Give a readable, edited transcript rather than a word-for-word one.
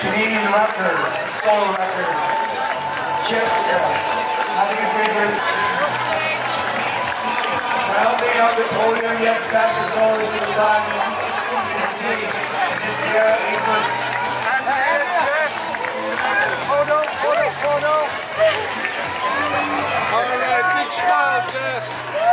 Canadian record, solo record. Just having a great birthday. Rounding out the podium, yes, that's the goal of the diamond. This year, England. Photo, photo, photo. All right, big smile, Jess.